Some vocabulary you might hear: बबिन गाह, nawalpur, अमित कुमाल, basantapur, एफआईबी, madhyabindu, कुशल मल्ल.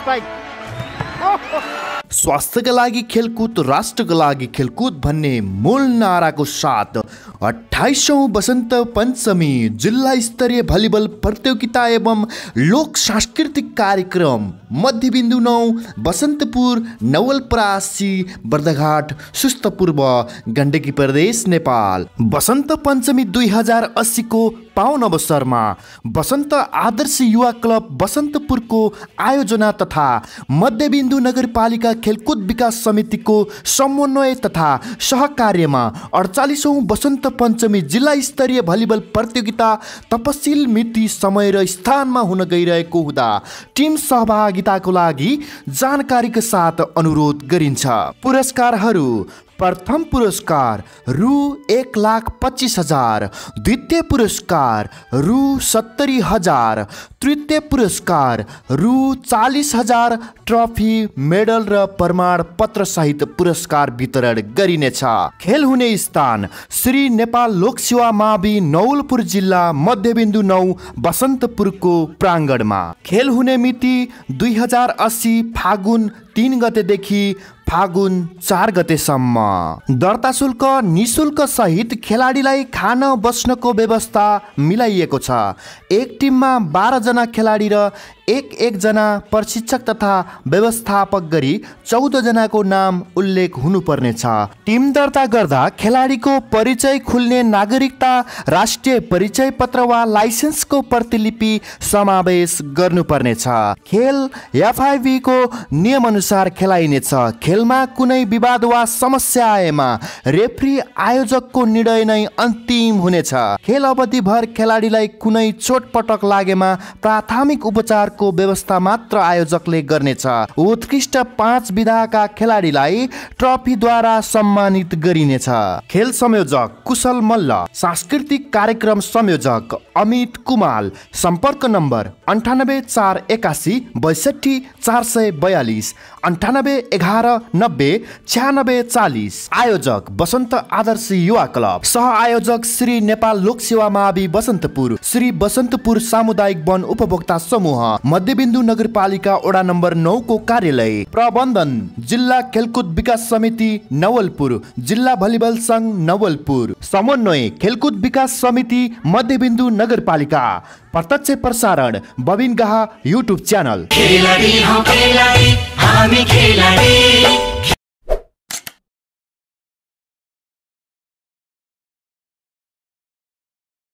Spike. स्वास्थ्यका लागि खेलकुद राष्ट्रका लागि खेलकुद भन्ने मूल नाराको साथ 28औं बसन्त पञ्चमी जिल्ला स्तरीय भलिबल प्रतियोगिता एवं लोक सांस्कृतिक कार्यक्रम मध्यबिन्दु 9 बसन्तपुर नवलपरासी बर्दघाट सुस्तपूर्व गण्डकी प्रदेश नेपाल बसन्त पञ्चमी 2080 को पावन अवसरमा बसन्त आदर्श युवा क्लब बसन्तपुर को आयोजना तथा मध्यबिन्दु नगरपालिका खेलकुद विकास समिति को समन्वय तथा सहकार्यमा 48औं बसन्त पञ्चमी जिल्ला स्तरीय भलिबल प्रतियोगिता तपसिल मिति समय र स्थानमा हुन गइरहेको हुँदा टिम सहभागिताको लागि जानकारीका साथ अनुरोध गरिन्छ। पुरस्कारहरू: प्रथम पुरस्कार रु 1,25,000, द्वितीय पुरस्कार रु 70,000, तृतीय पुरस्कार रु 40,000 ट्रफी मेडल र प्रमाण पत्र सहित पुरस्कार वितरण गरिनेछ। खेल हुने स्थान श्री नेपाल लोकसेवा मावि नवलपुर जिल्ला मध्यबिन्दु 9 बसन्तपुरको प्राङ्गणमा। खेल हुने मिति 2080 फागुन 3 गतेदेखि फागुन 4 गतेसम्म। दर्ता शुल्क निशुल्क सहित खेलाडीलाई खान बस्नको व्यवस्था मिलाइएको छ। एक टिममा 12 जना खेलाडी र एक जना प्रशिक्षक तथा व्यवस्थापक गरी 14 जनाको नाम उल्लेख हुनुपर्नेछ। टिम दर्ता गर्दा खेलाडीको परिचय खुल्ने नागरिकता राष्ट्रिय परिचय पत्र वा लाइसेन्सको प्रतिलिपि समावेश गर्नुपर्नेछ। खेल एफआईबी को नियम अनुसार खेलाइनेछ। खेलमा कुनै विवाद वा समस्या आएमा रेफ्री आयोजकको निर्णय नै अन्तिम हुनेछ। खेल अवधिभर खेलाडीलाई कुनै चोटपटक लागेमा प्राथमिक उपचारको व्यवस्था मात्र आयोजकले गर्नेछ। उत्कृष्ट 5 विधाका खेलाडीलाई ट्रफीद्वारा सम्मानित गरिनेछ। खेल संयोजक कुशल मल्ल, सांस्कृतिक कार्यक्रम संयोजक अमित कुमाल। सम्पर्क नम्बर 9841862442, 9811909640। आयोजक बसन्त आदर्श युवा क्लब, सह आयोजक श्री नेपाल लोकसेवा मावि बसन्तपुर, श्री बसन्तपुर सामुदायिक वन उपभोक्ता समूह, मध्यबिन्दु नगरपालिका वडा नम्बर 9 को कार्यालय। प्रबन्धन जिल्ला खेलकुद विकास समिति नवलपुर, जिल्ला भलिबल संघ नवलपुर। समन्वय खेलकुद विकास समिति मध्यबिन्दु नगरपालिका। प्रत्यक्ष प्रसारण बबिन गाह युट्युब च्यानल।